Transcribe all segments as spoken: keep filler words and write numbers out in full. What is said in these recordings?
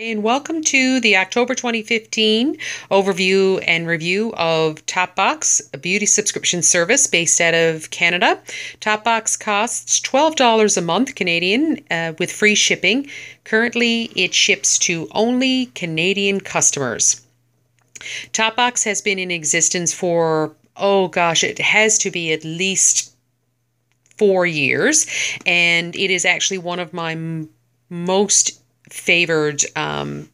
And welcome to the October twenty fifteen overview and review of TopBox, a beauty subscription service based out of Canada. TopBox costs twelve dollars a month Canadian uh, with free shipping. Currently, it ships to only Canadian customers. TopBox has been in existence for, oh gosh, it has to be at least four years. And it is actually one of my m most favored um,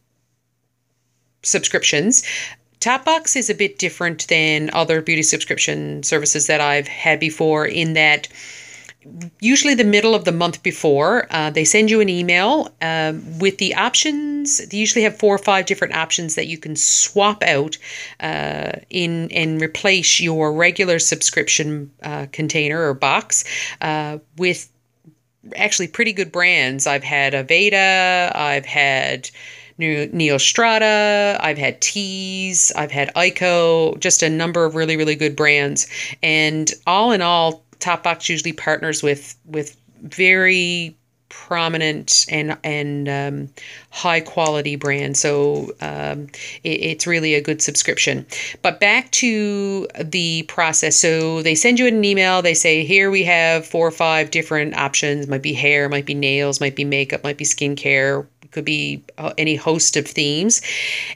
subscriptions. TopBox is a bit different than other beauty subscription services that I've had before in that usually the middle of the month before, uh, they send you an email um, with the options. They usually have four or five different options that you can swap out uh, in and replace your regular subscription uh, container or box uh, with actually pretty good brands. I've had Aveda, I've had Neostrata, I've had Teas, I've had Ico, just a number of really, really good brands. And all in all, TopBox usually partners with with very prominent and and um, high quality brands. So um, it, it's really a good subscription. But back to the process. So they send you an email. They say, here we have four or five different options. Might be hair, might be nails, might be makeup, might be skincare. It could be any host of themes.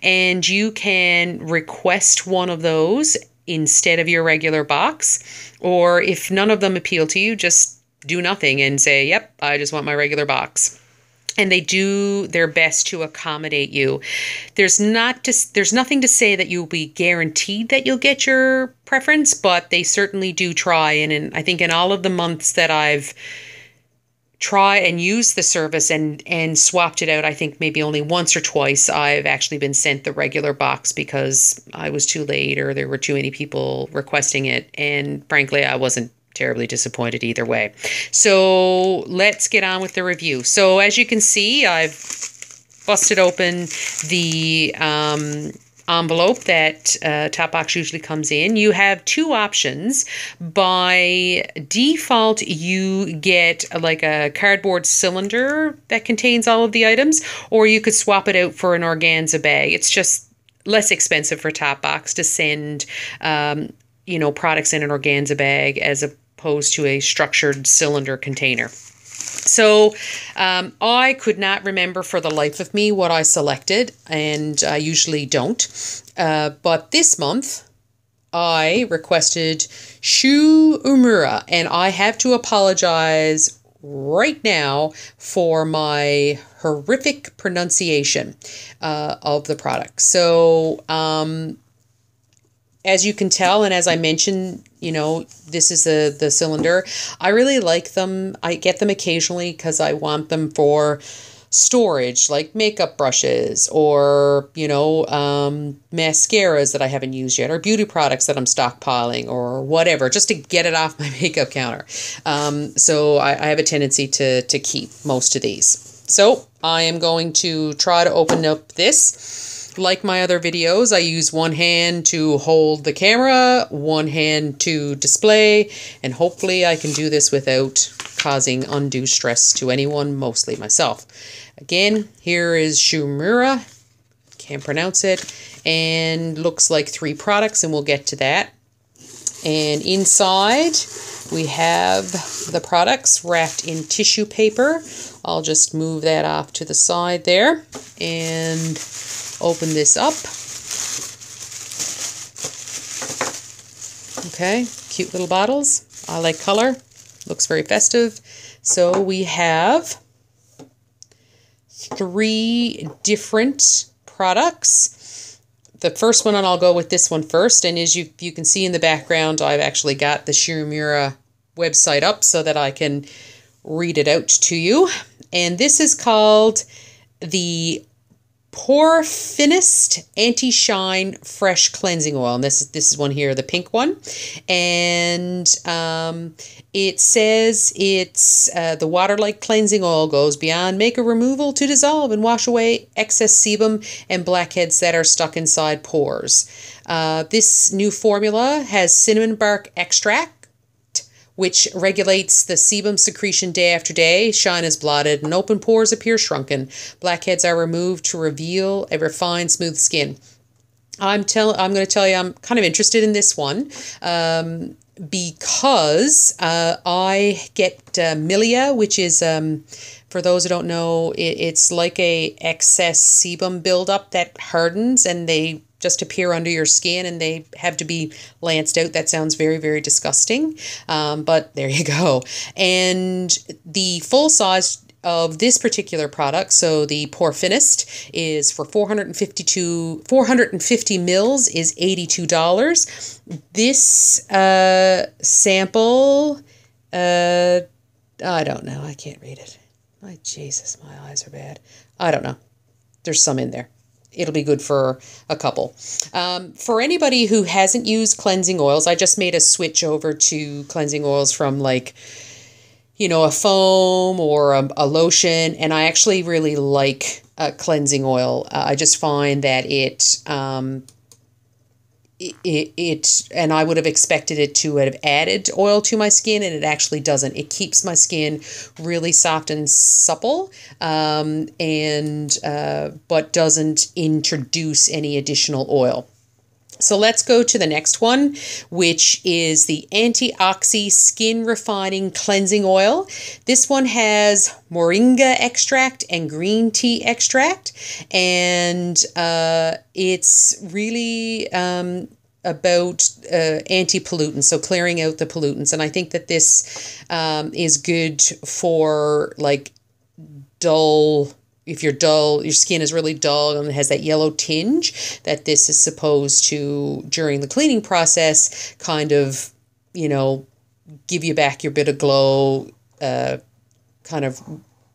And you can request one of those instead of your regular box. Or if none of them appeal to you, just do nothing and say, yep, I just want my regular box. And they do their best to accommodate you. There's not just, there's nothing to say that you'll be guaranteed that you'll get your preference, but they certainly do try. And in, I think in all of the months that I've try and use the service and and swapped it out, I think maybe only once or twice I've actually been sent the regular box because I was too late or there were too many people requesting it. And frankly, I wasn't terribly disappointed either way. So let's get on with the review. So as you can see, I've busted open the um, envelope that uh, TopBox usually comes in. You have two options. By default, you get like a cardboard cylinder that contains all of the items, or you could swap it out for an organza bag. It's just less expensive for TopBox to send um, you know, products in an organza bag as opposed to a structured cylinder container. So um, I could not remember for the life of me what I selected, and I usually don't. Uh, but this month I requested Shu Uemura, and I have to apologize right now for my horrific pronunciation uh, of the product. So um, as you can tell, and as I mentioned, you know, this is a, the cylinder. I really like them. I get them occasionally because I want them for storage, like makeup brushes or, you know, um, mascaras that I haven't used yet or beauty products that I'm stockpiling or whatever, just to get it off my makeup counter. Um, so I, I have a tendency to, to keep most of these. So I am going to try to open up this. Like my other videos, I use one hand to hold the camera, one hand to display, and hopefully I can do this without causing undue stress to anyone, mostly myself. Again, here is Shu Uemura, can't pronounce it, and looks like three products, and we'll get to that. And inside, we have the products wrapped in tissue paper. I'll just move that off to the side there, and open this up. Okay, cute little bottles. I like color. Looks very festive. So we have three different products. The first one, and I'll go with this one first, and as you, you can see in the background, I've actually got the Shu Uemura website up so that I can read it out to you. And this is called the Pore Finist Anti-Shine Fresh Cleansing Oil. And this is, this is one here, the pink one. And um, it says it's uh, the water-like cleansing oil goes beyond makeup removal to dissolve and wash away excess sebum and blackheads that are stuck inside pores. Uh, this new formula has cinnamon bark extract, which regulates the sebum secretion day after day. Shine is blotted and open pores appear shrunken. Blackheads are removed to reveal a refined, smooth skin. I'm tell I'm going to tell you I'm kind of interested in this one um, because uh, I get uh, milia, which is, um, for those who don't know, it, it's like a excess sebum buildup that hardens and they just appear under your skin and they have to be lanced out. That sounds very, very disgusting, um, but there you go. And the full size of this particular product, so the Pore Finist, is for four hundred fifty mils is eighty-two dollars. This uh, sample, uh, I don't know, I can't read it. My Jesus, my eyes are bad. I don't know. There's some in there. It'll be good for a couple. Um, for anybody who hasn't used cleansing oils, I just made a switch over to cleansing oils from like, you know, a foam or a, a lotion. And I actually really like uh, cleansing oil. Uh, I just find that it, um, it, it, and I would have expected it to have added oil to my skin, and it actually doesn't. It keeps my skin really soft and supple, um, and, uh, but doesn't introduce any additional oil. So let's go to the next one, which is the Antioxy Skin Refining Cleansing Oil. This one has moringa extract and green tea extract, and uh, it's really um, about uh, anti-pollutants, so clearing out the pollutants. And I think that this um, is good for like dull... If you're dull, your skin is really dull and it has that yellow tinge, that this is supposed to, during the cleaning process, kind of, you know, give you back your bit of glow, uh, kind of,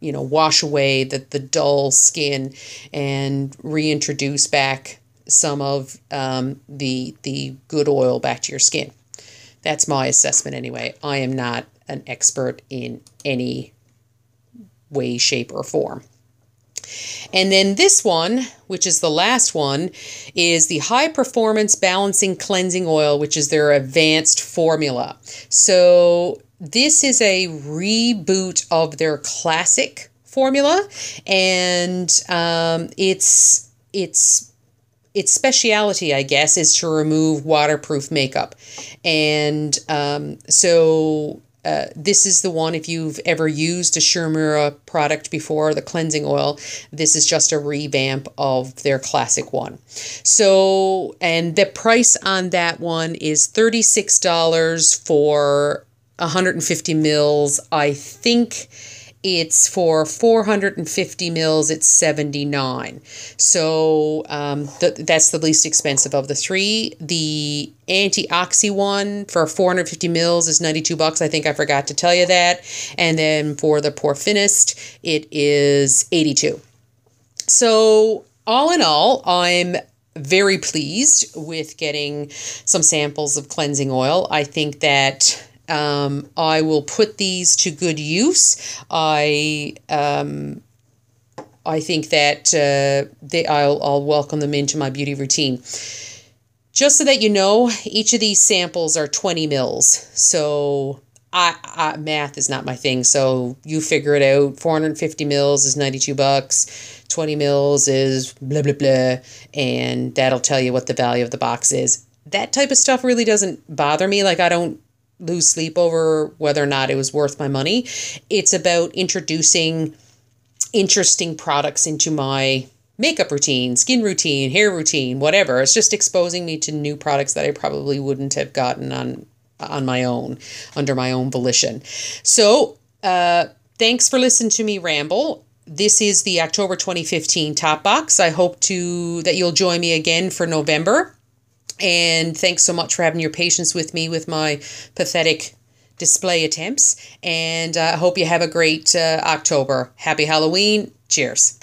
you know, wash away the, the dull skin and reintroduce back some of um, the, the good oil back to your skin. That's my assessment anyway. I am not an expert in any way, shape, or form. And then this one, which is the last one, is the High Performance Balancing Cleansing Oil, which is their advanced formula. So this is a reboot of their classic formula, and um, it's it's its speciality, I guess, is to remove waterproof makeup. And um, so... Uh, this is the one, if you've ever used a Shu Uemura product before, the cleansing oil, this is just a revamp of their classic one. So, and the price on that one is thirty-six dollars for one hundred fifty mils. I think it's for four hundred fifty mils, it's seventy-nine dollars. So um, th that's the least expensive of the three. The Antioxy one for four hundred fifty mils is ninety-two bucks. I think I forgot to tell you that. And then for the Pore Finist, it is eighty-two. So all in all, I'm very pleased with getting some samples of cleansing oil. I think that... Um, I will put these to good use. I um, I think that uh, they, I'll, I'll welcome them into my beauty routine. Just so that you know, each of these samples are twenty mils. So I, I math is not my thing. So you figure it out. four hundred fifty mils is ninety-two bucks. twenty mils is blah, blah, blah. And that'll tell you what the value of the box is. That type of stuff really doesn't bother me. Like I don't lose sleep over whether or not it was worth my money. It's about introducing interesting products into my makeup routine, skin routine, hair routine, whatever. It's just exposing me to new products that I probably wouldn't have gotten on on my own, under my own volition. So uh, thanks for listening to me ramble. This is the October twenty fifteen Top Box. I hope to that you'll join me again for November. And thanks so much for having your patience with me with my pathetic display attempts. And I uh, hope you have a great uh, October. Happy Halloween. Cheers.